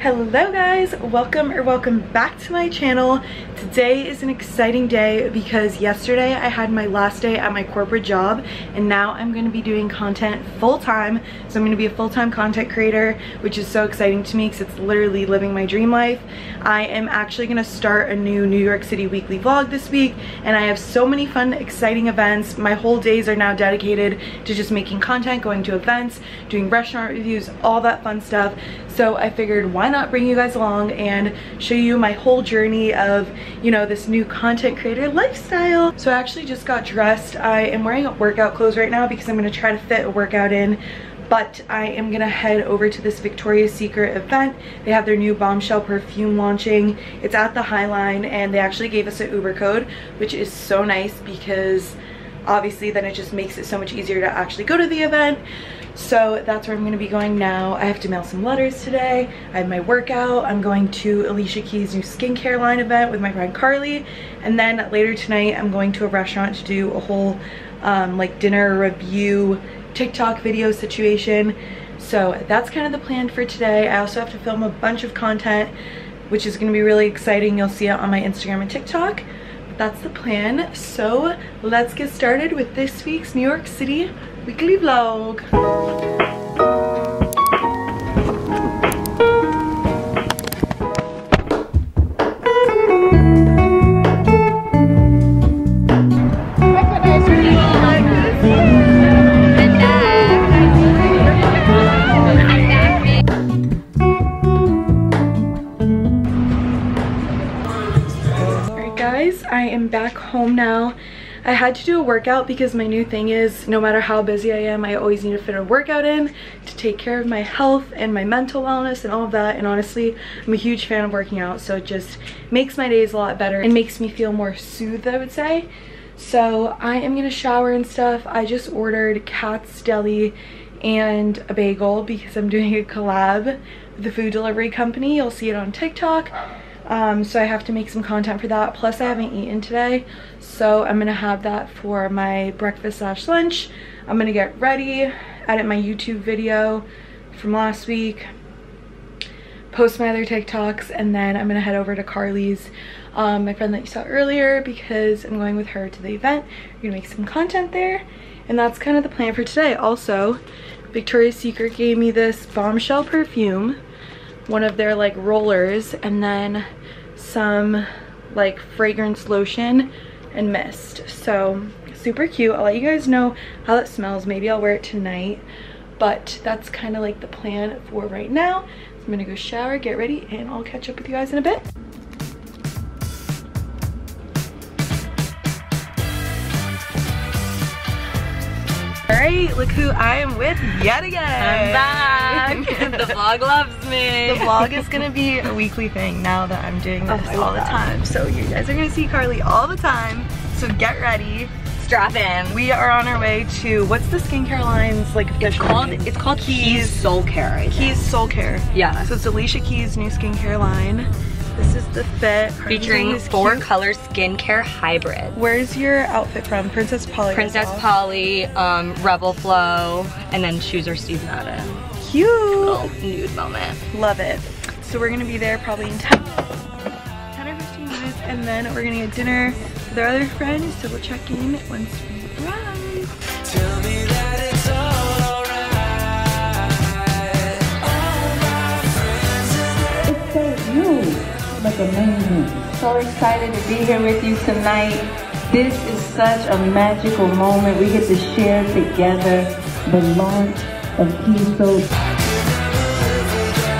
Hello guys, welcome back to my channel. Today is an exciting day because yesterday I had my last day at my corporate job, and now I'm going to be doing content full-time. So I'm going to be a full-time content creator, which is so exciting to me because it's literally living my dream life. I am actually going to start a new New York City weekly vlog this week, and I have so many fun, exciting events. My whole days are now dedicated to just making content, going to events, doing restaurant reviews, all that fun stuff. So I figured, why not bring you guys along and show you my whole journey of, you know, this new content creator lifestyle. So I actually just got dressed. I am wearing workout clothes right now because I'm going to try to fit a workout in, but I am going to head over to this Victoria's Secret event. They have their new bombshell perfume launching. It's at the Highline, and they actually gave us an Uber code, which is so nice because obviously then it just makes it so much easier to actually go to the event. So that's where I'm going to be going now. I have to mail some letters today. I have my workout. I'm going to Alicia Keys' new skincare line event with my friend Carly. And then later tonight, I'm going to a restaurant to do a whole like dinner review TikTok video situation. So that's kind of the plan for today. I also have to film a bunch of content, which is going to be really exciting. You'll see it on my Instagram and TikTok. That's the plan. So let's get started with this week's New York City weekly vlog. I am back home now. I had to do a workout because my new thing is, no matter how busy I am, I always need to fit a workout in to take care of my health and my mental wellness and all of that. And honestly, I'm a huge fan of working out, so it just makes my days a lot better and makes me feel more soothed, I would say. So I am gonna shower and stuff. I just ordered Katz's Deli and a bagel because I'm doing a collab with the food delivery company. You'll see it on TikTok. So I have to make some content for that. Plus I haven't eaten today, so I'm gonna have that for my breakfast slash lunch. I'm gonna get ready, edit my YouTube video from last week, post my other TikToks, and then I'm gonna head over to Carly's, my friend that you saw earlier, because I'm going with her to the event. We're gonna make some content there, and that's kind of the plan for today. Also, Victoria's Secret gave me this bombshell perfume, one of their like rollers, and then some like fragrance lotion and mist. So super cute. I'll let you guys know how that smells. Maybe I'll wear it tonight, but that's kind of like the plan for right now. So I'm gonna go shower, get ready, and I'll catch up with you guys in a bit. All right, look who I am with yet again. I'm back. The vlog loves me. The vlog is gonna be a weekly thing now that I'm doing this all the time. So you guys are gonna see Carly all the time. So get ready. Strap in. We are on our way to, what's the skincare line's like official name? It's called Keys Soulcare. Keys Soulcare. Yeah. So it's Alicia Keys' new skincare line. This is the fit. Featuring four-color skincare hybrid. Where's your outfit from? Princess Polly. Princess Polly, Rebel Flow, and then shoes are Steve Madden. Cute. Little nude moment. Love it. So we're gonna be there probably in 10 or 15 minutes, and then we're gonna get dinner with our other friends. So we'll check in once we arrive. Tell me that it's all right. It's so new. Like amazing. So excited to be here with you tonight. This is such a magical moment. We get to share together the launch of Keys Soulcare.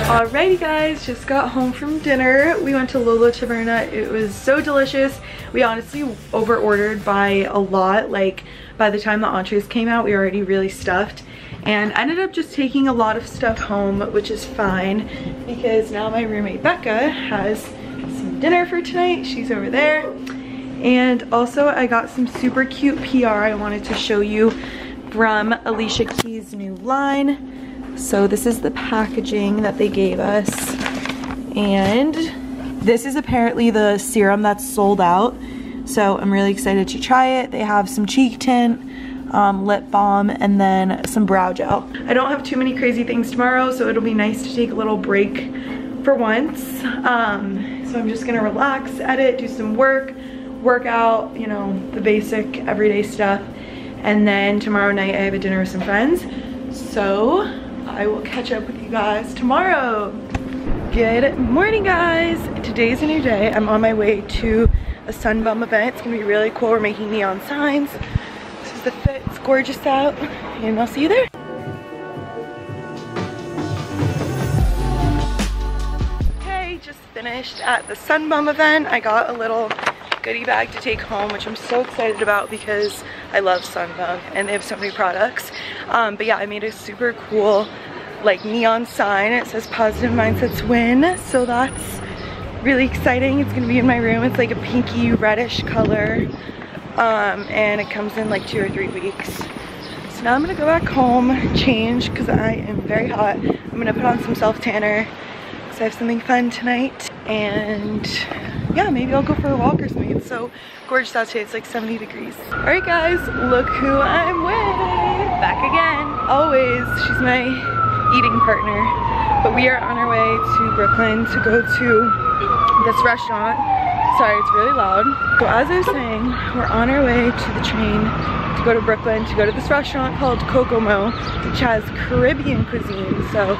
Alrighty guys, just got home from dinner. We went to Lola Taverna. It was so delicious. We honestly over ordered by a lot. Like by the time the entrees came out, we were already really stuffed. And I ended up just taking a lot of stuff home, which is fine because now my roommate Becca has some dinner for tonight. She's over there. And also I got some super cute PR I wanted to show you from Alicia Keys' new line. So this is the packaging that they gave us. And this is apparently the serum that's sold out. So I'm really excited to try it. They have some cheek tint, lip balm, and then some brow gel. I don't have too many crazy things tomorrow, so it'll be nice to take a little break for once. So I'm just gonna relax, edit, do some work out, you know, the basic everyday stuff. And then tomorrow night I have a dinner with some friends. So I will catch up with you guys tomorrow. Good morning, guys. Today's a new day. I'm on my way to a Sun Bum event. It's gonna be really cool. We're making neon signs. This is the fit. It's gorgeous out, and I'll see you there. Okay, just finished at the Sun Bum event. I got a little goodie bag to take home, which I'm so excited about because I love Sun Bum and they have so many products. But yeah, I made a super cool like neon sign. It says positive mindsets win, so that's really exciting. It's gonna be in my room. It's like a pinky reddish color, and it comes in like 2 or 3 weeks. So now I'm gonna go back home, change, because I am very hot. I'm gonna put on some self-tanner because I have something fun tonight, and yeah, maybe I'll go for a walk or something. It's so gorgeous out today. It's like 70 degrees. All right, guys, look who I'm with. Back again, always. She's my eating partner. But we are on our way to Brooklyn to go to this restaurant. Sorry, it's really loud. So as I was saying, we're on our way to the train to go to Brooklyn to go to this restaurant called Kokomo, which has Caribbean cuisine. So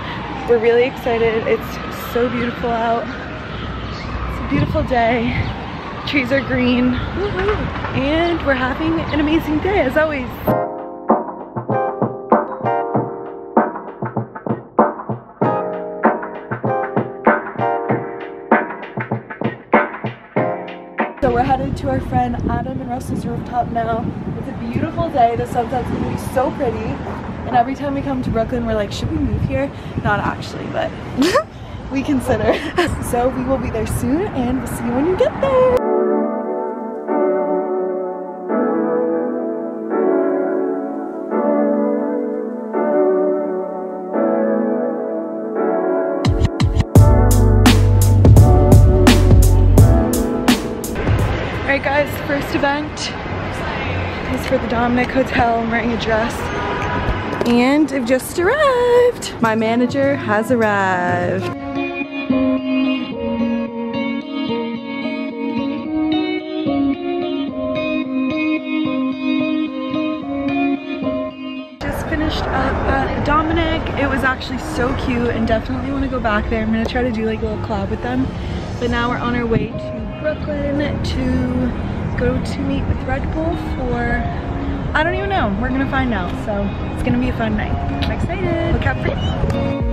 we're really excited. It's so beautiful out. It's a beautiful day. Trees are green. Woo-hoo. And we're having an amazing day as always. To our friend Adam and Russell's rooftop now. It's a beautiful day. The sunset's gonna be so pretty. And every time we come to Brooklyn, we're like, should we move here? Not actually, but we consider. So we will be there soon, and we'll see you when you get there. First event is for the Dominick Hotel. I'm wearing a dress and I've just arrived. My manager has arrived. Just finished up at the Dominick. It was actually so cute and definitely want to go back there. I'm going to try to do like a little collab with them. But now we're on our way to Brooklyn to go to meet with Red Bull for, I don't even know, we're gonna find out. So it's gonna be a fun night. I'm excited. Look out for it.